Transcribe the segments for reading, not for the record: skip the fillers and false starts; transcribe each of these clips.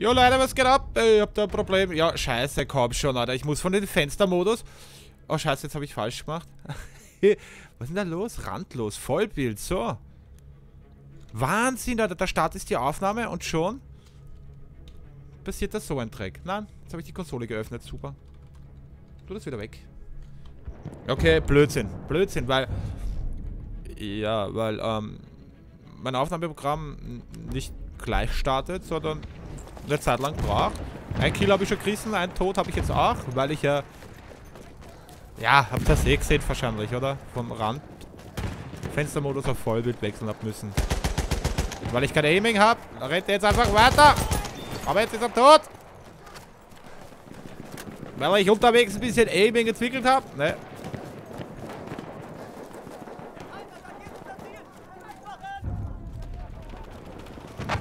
Jo Leute, was geht ab? Ich hab da ein Problem. Ja, scheiße, komm schon, Alter. Ich muss von den Fenstermodus. Oh, scheiße, jetzt habe ich falsch gemacht. Was ist denn da los? Randlos, Vollbild, so. Wahnsinn, Alter. Da startet die Aufnahme und schon passiert da so ein Dreck. Nein, jetzt habe ich die Konsole geöffnet, super. Tu das wieder weg. Okay, Blödsinn. Blödsinn, weil... Ja, weil, mein Aufnahmeprogramm nicht gleich startet, sondern eine Zeit lang braucht. Ein Kill habe ich schon gerissen, ein Tod habe ich jetzt auch, weil ich ja... Ja, habt ihr das eh gesehen wahrscheinlich, oder? Vom Rand Fenstermodus auf Vollbild wechseln hab müssen. Weil ich kein Aiming hab, rennt er jetzt einfach weiter. Aber jetzt ist er tot. Weil ich unterwegs ein bisschen Aiming entwickelt hab, ne?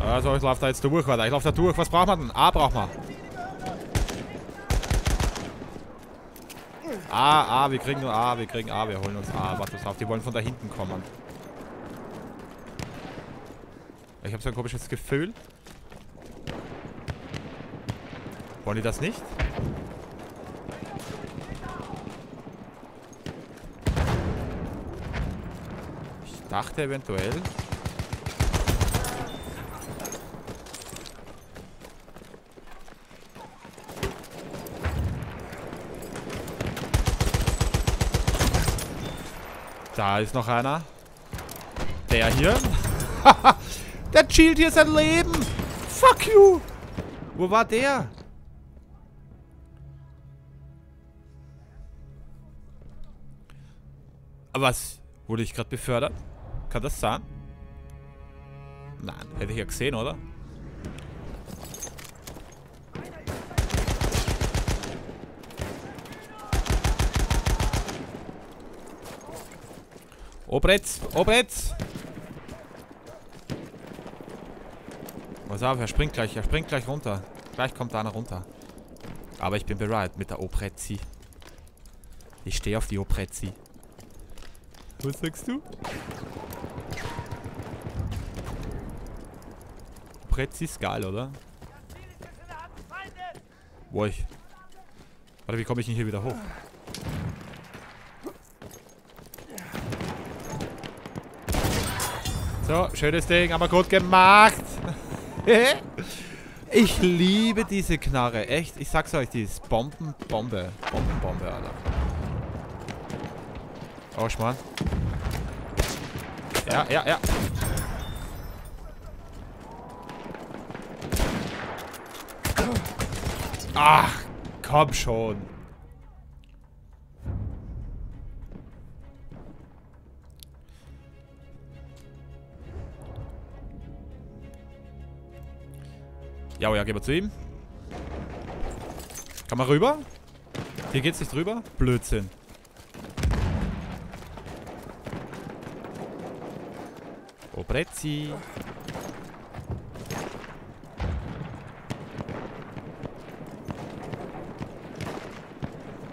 Also ich laufe da jetzt durch, weiter. Ich laufe da durch. Was braucht man denn? A braucht man. A, wir kriegen nur A, wir kriegen A, wir holen uns A. Warte, pass auf, die wollen von da hinten kommen. Ich habe so ein komisches Gefühl. Wollen die das nicht? Ich dachte eventuell... Da ist noch einer. Der hier. Der chillt hier sein Leben. Fuck you. Wo war der? Was? Wurde ich gerade befördert? Kann das sein? Nein. Hätte ich ja gesehen, oder? Obrez! Obrez! Pass auf, er springt gleich runter. Gleich kommt einer runter. Aber ich bin bereit mit der Obrezi. Ich stehe auf die Obrezi. Was sagst du? Obrezi ist geil, oder? Boah, ich... Warte, wie komme ich denn hier wieder hoch? So, schönes Ding, aber gut gemacht. Ich liebe diese Knarre, echt. Ich sag's euch, die ist Bombenbombe. Bombenbombe, Alter. Oh, Schmarrn. Ja, ja, ja. Ach, komm schon. Ja, ja, gehen wir zu ihm. Kann man rüber? Hier geht's nicht rüber? Blödsinn. Obrezi.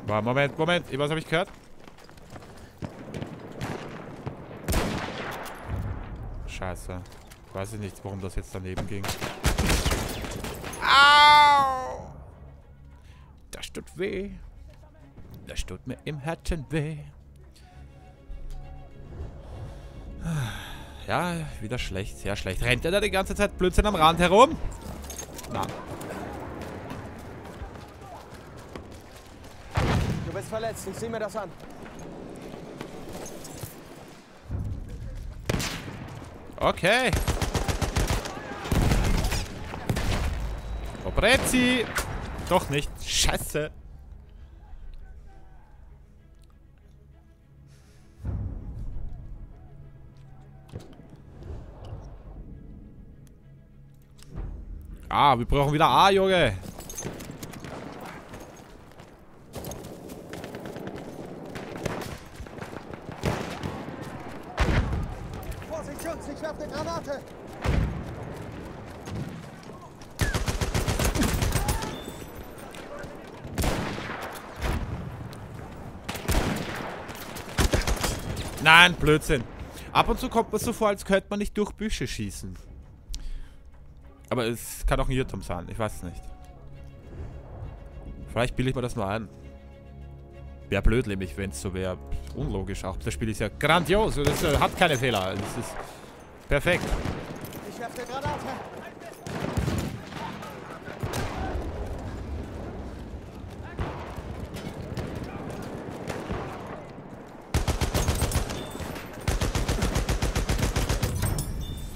Moment, Moment. Was habe ich gehört? Scheiße. Weiß ich nicht, warum das jetzt daneben ging. Au! Das tut weh. Das tut mir im Herzen weh. Ja, wieder schlecht, sehr schlecht. Rennt er da die ganze Zeit Blödsinn am Rand herum? Nein. Du bist verletzt, ich sehe mir das an. Okay. Obrezi! Doch nicht. Scheiße. Ah, wir brauchen wieder A, Junge. Vorsicht, Schutz, ich werfe eine Granate. Nein, Blödsinn. Ab und zu kommt man so vor, als könnte man nicht durch Büsche schießen. Aber es kann auch ein Irrtum sein. Ich weiß es nicht. Vielleicht bilde ich mir das nur ein. Wäre blöd, nämlich, wenn es so wäre. Unlogisch auch. Das Spiel ist ja grandios. Das hat keine Fehler. Das ist perfekt. Ich werfe eine Granate.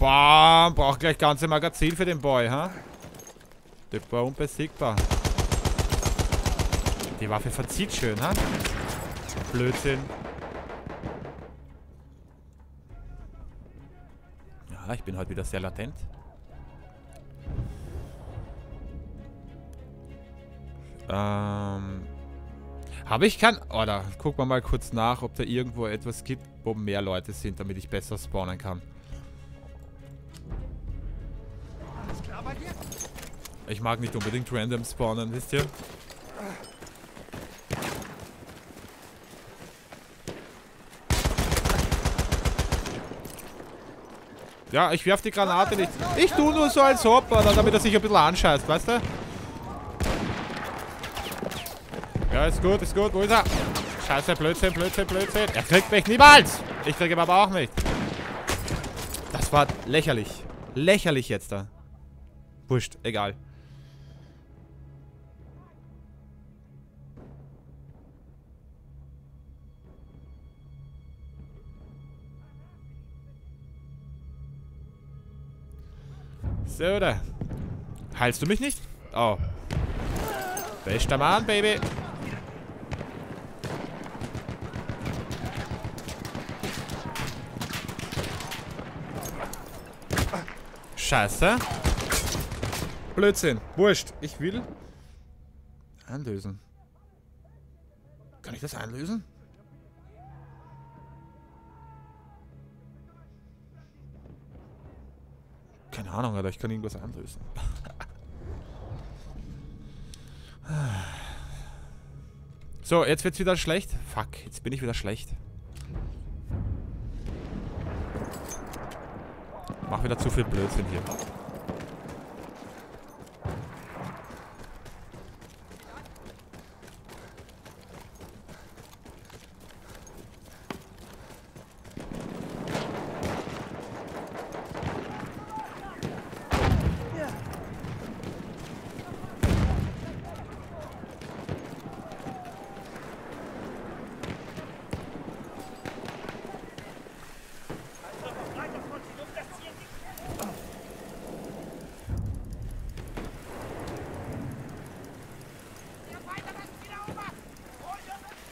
Bam, braucht gleich ganze Magazin für den Boy, ha? Der war unbesiegbar. Die Waffe verzieht schön, ha? Blödsinn. Ja, ich bin heute wieder sehr latent. Habe ich kein... Oder, gucken wir mal kurz nach, ob da irgendwo etwas gibt, wo mehr Leute sind, damit ich besser spawnen kann. Ich mag nicht unbedingt random spawnen, wisst ihr? Ja, ich werf die Granate nicht. Ich tu nur so als ob, damit er sich ein bisschen anscheißt, weißt du? Ja, ist gut, ist gut. Wo ist er? Scheiße, Blödsinn, Blödsinn, Blödsinn. Er kriegt mich niemals! Ich kriege ihn aber auch nicht. Das war lächerlich. Lächerlich jetzt da. Wurscht, egal. So, oder? Heilst du mich nicht? Oh. Bester Mann, Baby. Scheiße. Blödsinn. Wurscht. Ich will... Einlösen. Kann ich das einlösen? Keine Ahnung, Alter. Ich kann irgendwas einlösen. So, jetzt wird's wieder schlecht. Fuck, jetzt bin ich wieder schlecht. Mach wieder zu viel Blödsinn hier.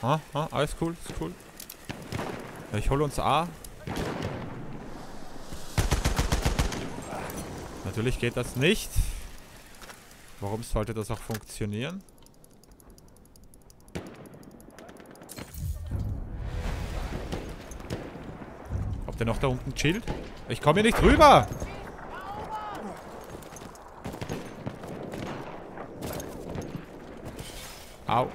Ah, ah, alles cool, ist cool. Ich hole uns A. Natürlich geht das nicht. Warum sollte das auch funktionieren? Ob der noch da unten chillt? Ich komme hier nicht rüber! Au.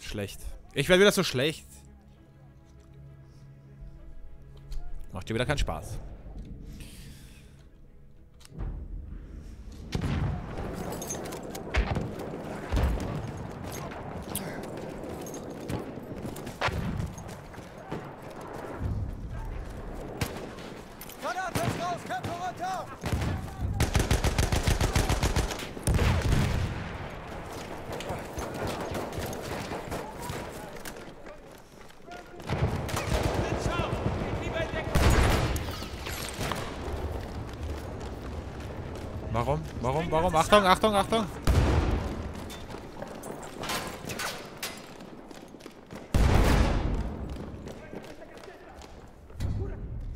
Schlecht. Ich werde wieder so schlecht. Macht dir wieder keinen Spaß. Warum? Warum? Warum? Achtung, Achtung, Achtung!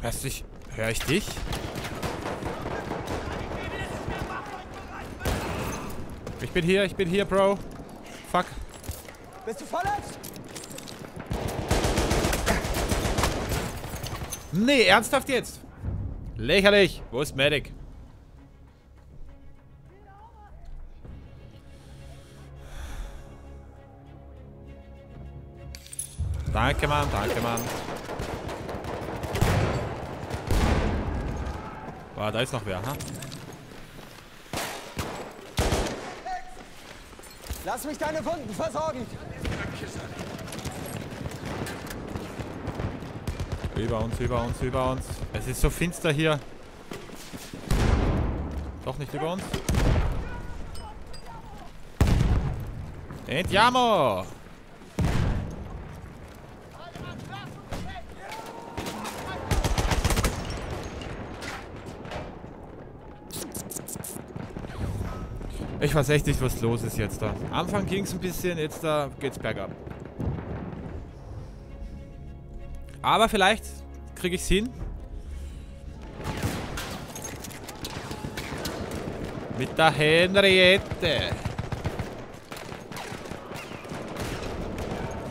Hörst dich? Hör ich dich? Ich bin hier, Bro. Fuck. Bist du verletzt? Nee, ernsthaft jetzt? Lächerlich! Wo ist Medic? Danke, Mann, danke, Mann. Boah, da ist noch wer, ha? Lass mich deine Wunden versorgen! Über uns, über uns, über uns. Es ist so finster hier. Doch nicht über uns. Andiamo! Ich weiß echt nicht, was los ist jetzt da. Am Anfang ging es ein bisschen, jetzt da geht's bergab. Aber vielleicht kriege ich es hin. Mit der Henriette.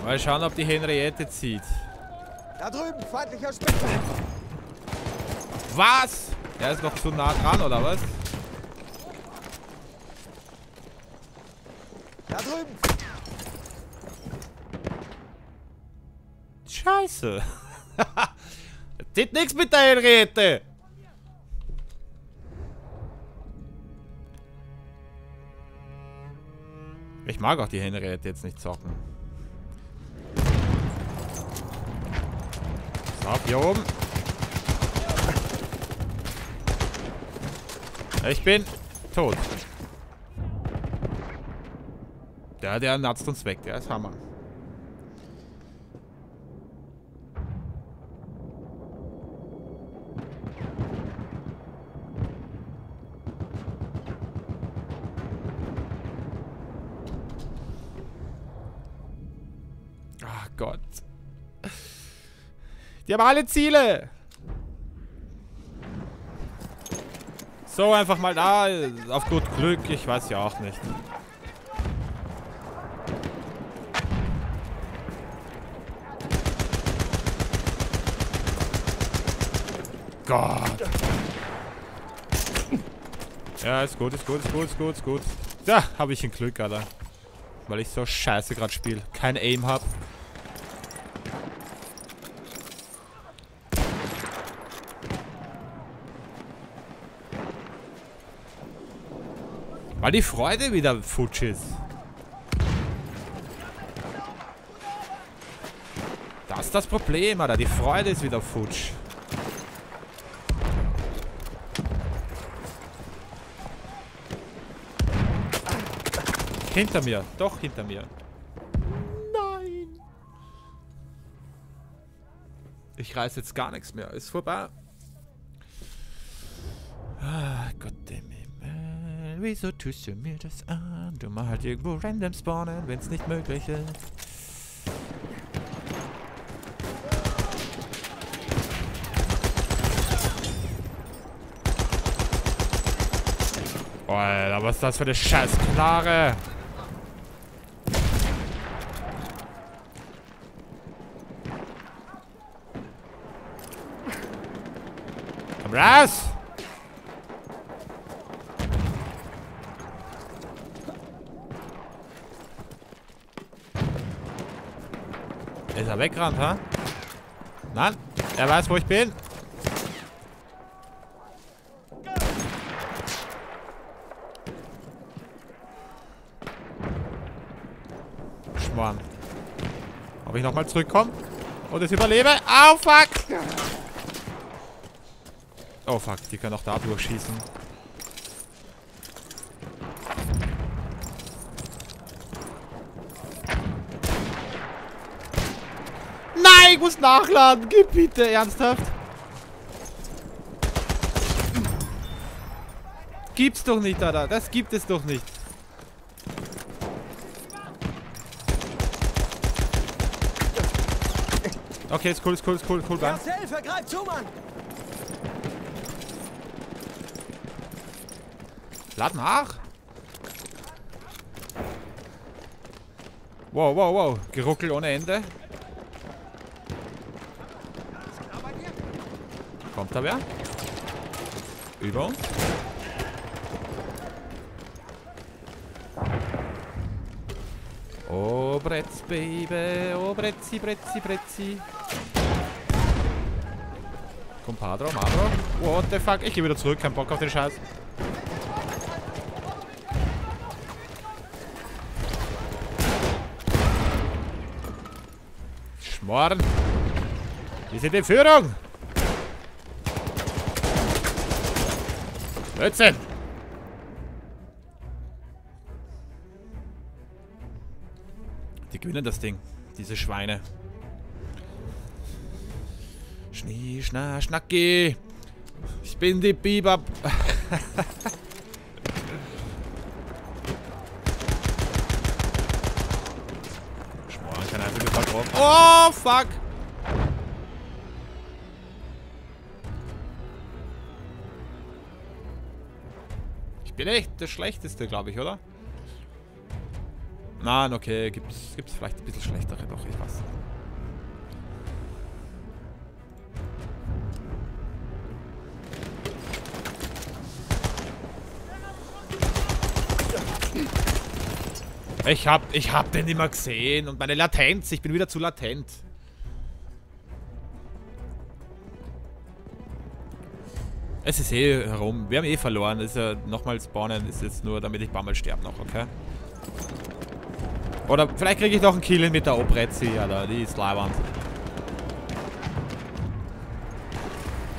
Mal schauen, ob die Henriette zieht. Da drüben, feindlicher Spitze. Was? Er ist noch zu nah dran, oder was? Da drüben. Scheiße. Zieht nichts mit der Henriette. Ich mag auch die Henriette jetzt nicht zocken. So, hier oben. Ich bin tot. Der natzt uns weg. Der ist Hammer. Ach Gott. Die haben alle Ziele. So, einfach mal da. Auf gut Glück. Ich weiß ja auch nicht. Gott. Ja, ist gut, ist gut, ist gut, ist gut, ist gut. Da habe ich ein Glück, Alter. Weil ich so scheiße gerade spiele. Kein Aim hab. Weil die Freude wieder futsch ist. Das ist das Problem, Alter. Die Freude ist wieder futsch. Hinter mir, doch hinter mir. Nein. Ich reiß jetzt gar nichts mehr. Ist vorbei. Ah, Gott im Himmel. Wieso tust du mir das an? Du machst halt irgendwo random spawnen, wenn's nicht möglich ist. Alter, was ist das für eine Scheißknarre? Obrez! Ist er weggerannt, ha? Nein, er weiß, wo ich bin. Schmarrn. Ob ich nochmal zurückkomme und es überlebe? Au, fuck! Oh fuck, die können auch da durchschießen. Nein, ich muss nachladen. Gib bitte, ernsthaft. Gibt's doch nicht, Alter. Das gibt es doch nicht. Okay, ist cool, ist cool, ist cool, ist cool. Hilfe, greif zu, Mann! Lad nach! Wow, wow, wow. Geruckel ohne Ende. Kommt da wer? Über uns. Obrez, Baby. Obrezi, Brezi, Brezi. Compadro, Madro. What the fuck? Ich gehe wieder zurück. Kein Bock auf den Scheiß. Schmoren. Wir sind in Führung. Blödsinn. Die gewinnen das Ding. Diese Schweine. Schnie, schna, schnacki. Ich bin die Biber. Schmoren, kein einziger Vertrauen. Oh, fuck. Ich bin echt das Schlechteste, glaube ich, oder? Nein, okay, gibt's vielleicht ein bisschen schlechtere, doch, ich weiß. Ich hab den immer gesehen und meine Latenz, ich bin wieder zu latent. Es ist eh herum, wir haben eh verloren, ist ja nochmal spawnen, ist jetzt nur, damit ich ein paar Mal sterbe noch, okay? Oder vielleicht kriege ich noch einen Kill hin mit der Obrezi, Alter. Die ist leiwand.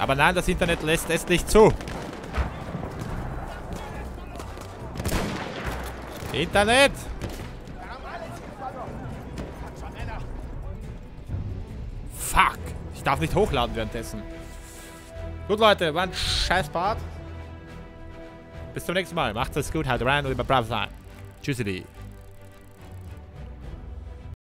Aber nein, das Internet lässt es nicht zu. Internet! Fuck! Ich darf nicht hochladen währenddessen. Gut, Leute, war ein scheiß Part. Bis zum nächsten Mal. Macht es gut, halt rein und immer brav sein. Tschüssi.